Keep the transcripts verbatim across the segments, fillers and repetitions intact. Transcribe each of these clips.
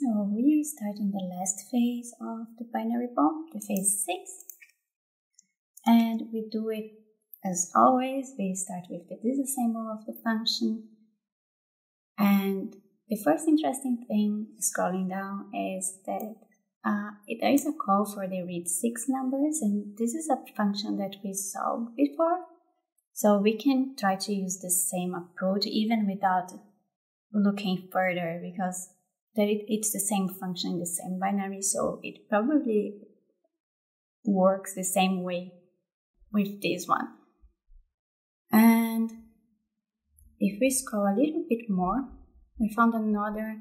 So we are starting the last phase of the binary bomb, the phase six. And we do it as always. We start with the disassemble of the function. And the first interesting thing, scrolling down, is that uh, there is a call for the read six numbers, and this is a function that we saw before. So we can try to use the same approach even without looking further, because that it, it's the same function, the same binary, so it probably works the same way with this one. And if we scroll a little bit more, we found another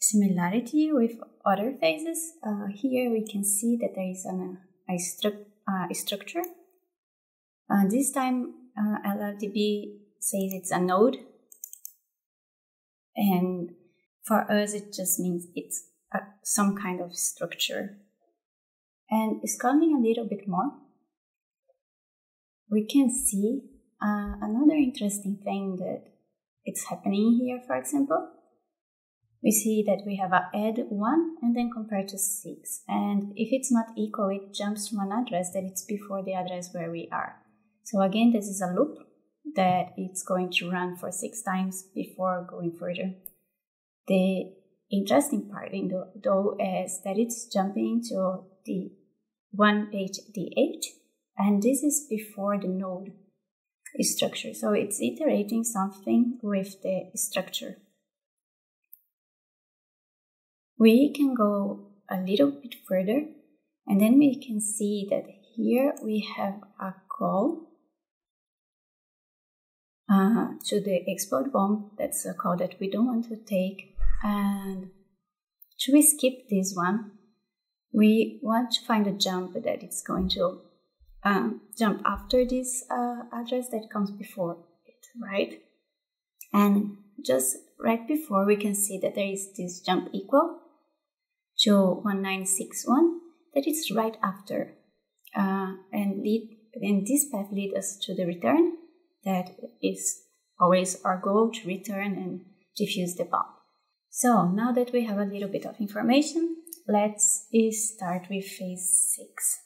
similarity with other phases. Uh, here we can see that there is an, a, stru uh, a structure. Uh, this time uh, L L D B says it's a node, and for us it just means it's a, some kind of structure. And scrolling a little bit more, we can see uh, another interesting thing that it's happening here. For example, we see that we have a add one and then compare to six, and if it's not equal, it jumps from an address that it's before the address where we are. So again, this is a loop that it's going to run for six times before going further. The interesting part in the, though is that it's jumping to the one page D eight, and this is before the node structure, so it's iterating something with the structure. We can go a little bit further, and then we can see that here we have a call uh, to the explode bomb. That's a call that we don't want to take, and should we skip this one? We want to find a jump that it's going to Um, jump after this uh, address that comes before it, right? And just right before, we can see that there is this jump equal to one nine six one that is right after, uh, and lead and this path leads us to the return. That is always our goal, to return and defuse the bomb. So now that we have a little bit of information, let's start with phase six.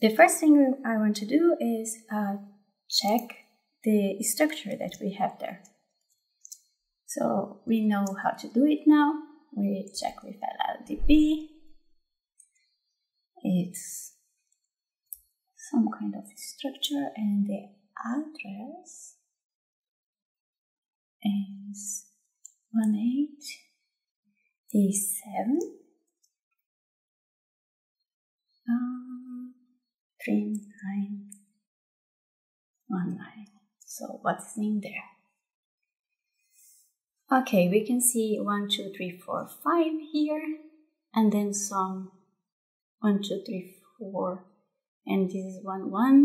The first thing I want to do is uh, check the structure that we have there. So we know how to do it now. We check with L L D B. It's some kind of structure, and the address is one eight D seven. Um, Three nine one nine. So what's in there? Okay, we can see one two three four five here, and then some one two three four, and this is one one,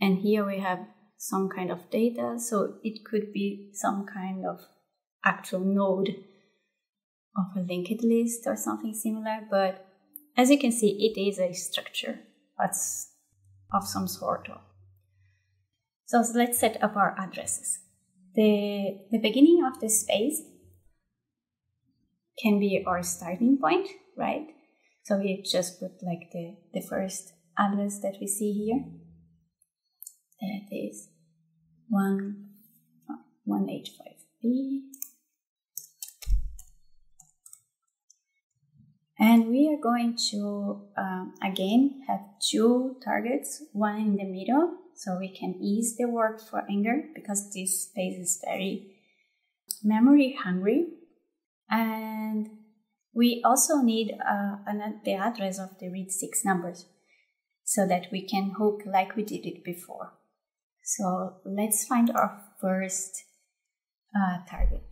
and here we have some kind of data. So it could be some kind of actual node of a linked list or something similar. But as you can see, it is a structure. That's of some sort. So, so let's set up our addresses. The, the beginning of this phase can be our starting point, right? So we just put like the, the first address that we see here. That is one eight five B. And we are going to, um, again, have two targets, one in the middle, so we can ease the work for angr, because this space is very memory hungry. And we also need uh, an, the address of the read six numbers, so that we can hook like we did it before. So let's find our first uh, target.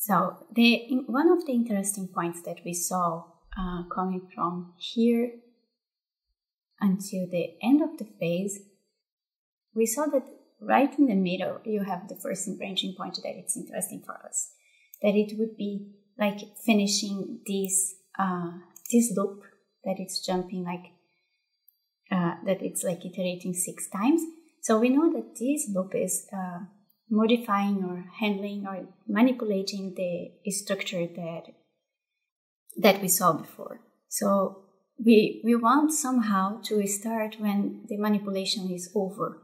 So the, in, one of the interesting points that we saw uh, coming from here until the end of the phase, we saw that right in the middle you have the first branching point that it's interesting for us, that it would be like finishing this uh, this loop that it's jumping like uh, that it's like iterating six times, So we know that this loop is uh, modifying or handling or manipulating the structure that that we saw before. So we we want somehow to start when the manipulation is over,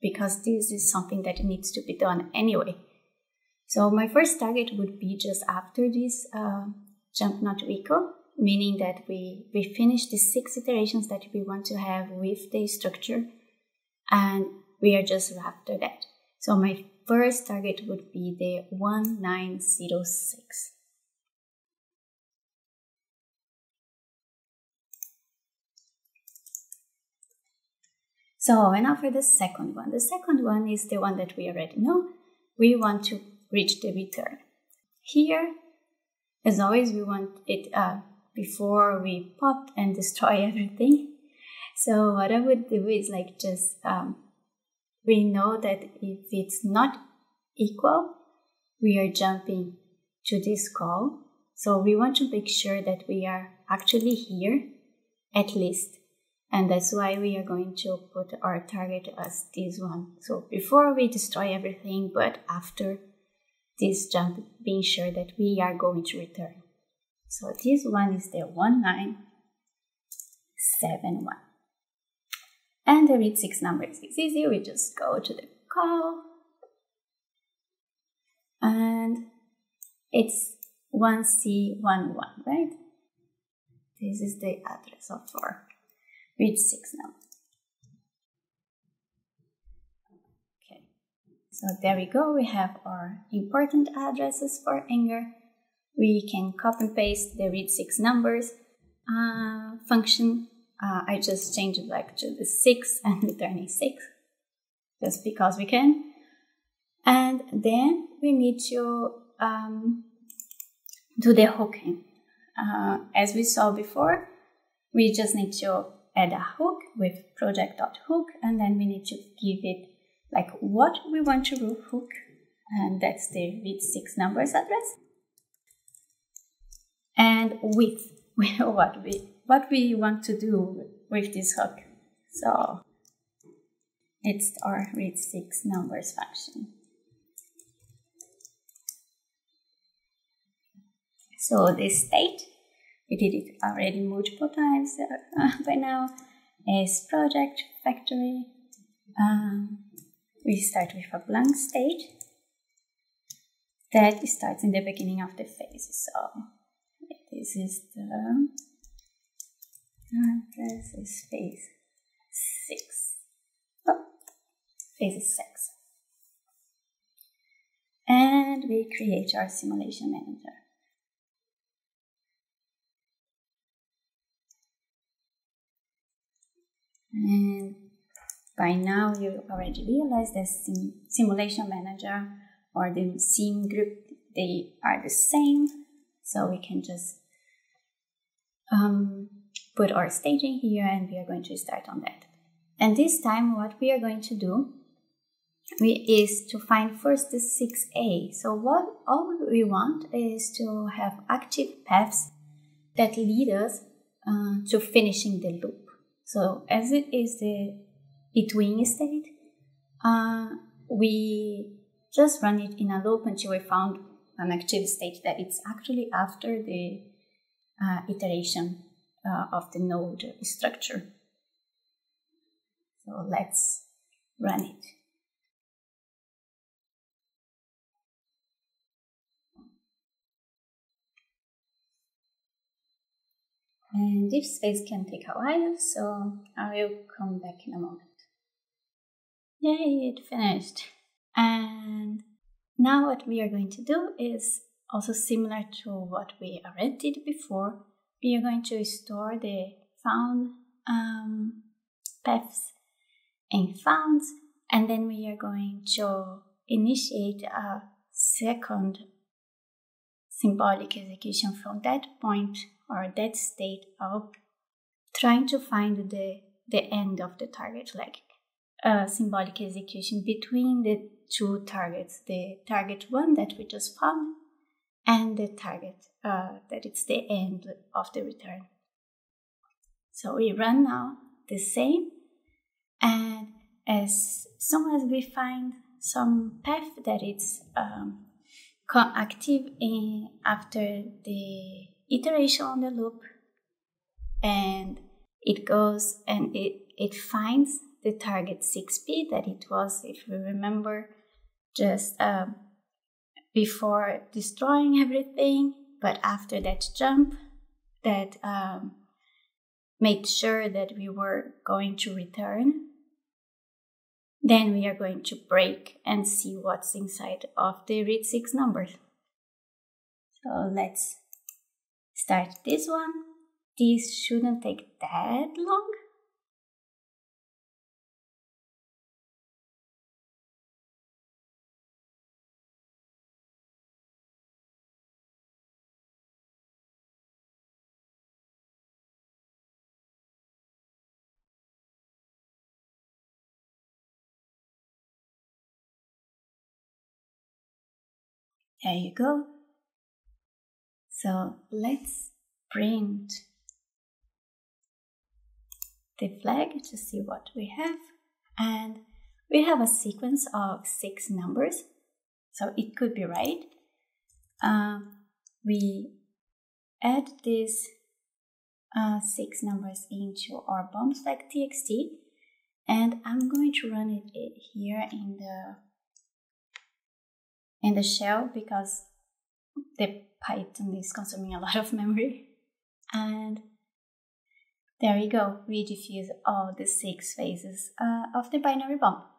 because this is something that needs to be done anyway. So my first target would be just after this uh, jump not equal, meaning that we, we finish the six iterations that we want to have with the structure, and we are just after that. So my first target would be the one nine zero six. So, and now for the second one. The second one is the one that we already know. We want to reach the return. Here, as always, we want it uh, before we pop and destroy everything. So what I would do is like just, um, we know that if it's not equal, we are jumping to this call. So we want to make sure that we are actually here, at least. And that's why we are going to put our target as this one. So before we destroy everything, but after this jump, being sure that we are going to return. So this one is the one nine seven one. And the read six numbers is easy. We just go to the call. And it's one C one one, right? This is the address of our read six now. Okay, so there we go. We have our important addresses for angr. We can copy and paste the read six numbers uh, function. Uh, I just changed it like to the six and returning six, just because we can. And then we need to um, do the hooking. Uh, as we saw before, we just need to add a hook with project.hook, and then we need to give it like what we want to hook, and that's the read six numbers address, and with what we what we want to do with this hook. So it's our read six numbers function. So this state, we did it already multiple times uh, by now, is project factory. Um, we start with a blank state that starts in the beginning of the phase. So this is the this is phase six. Oh, phase six. And we create our simulation manager. And by now you already realize that sim simulation manager or the sim group, they are the same. So we can just um, put our staging here, and we are going to start on that. And this time what we are going to do we, is to find first the six A. So what all we want is to have active paths that lead us uh, to finishing the loop. So as it is the between state, uh, we just run it in a loop until we found an active state that it's actually after the uh, iteration uh, of the node structure. So let's run it. And this phase can take a while, so I will come back in a moment. Yay, it finished. And now what we are going to do is also similar to what we already did before. We are going to store the found um, paths and founds, and then we are going to initiate a second symbolic execution from that point, or that state, of trying to find the, the end of the target, like a symbolic execution between the two targets, the target one that we just found and the target uh, that it's the end of the return. So we run now the same, and as soon as we find some path that is um, active in after the iteration on the loop, and it goes and it, it finds the target six P that it was, if we remember, just uh, before destroying everything, but after that jump that um, made sure that we were going to return. Then we are going to break and see what's inside of the read six numbers. So let's start this one. This shouldn't take that long. There you go. So let's print the flag to see what we have. And we have a sequence of six numbers, so it could be right. Um, we add these uh, six numbers into our bomb flag txt, and I'm going to run it here in the in the shell because the Python is consuming a lot of memory. And there you go, we diffuse all the six phases uh, of the binary bomb.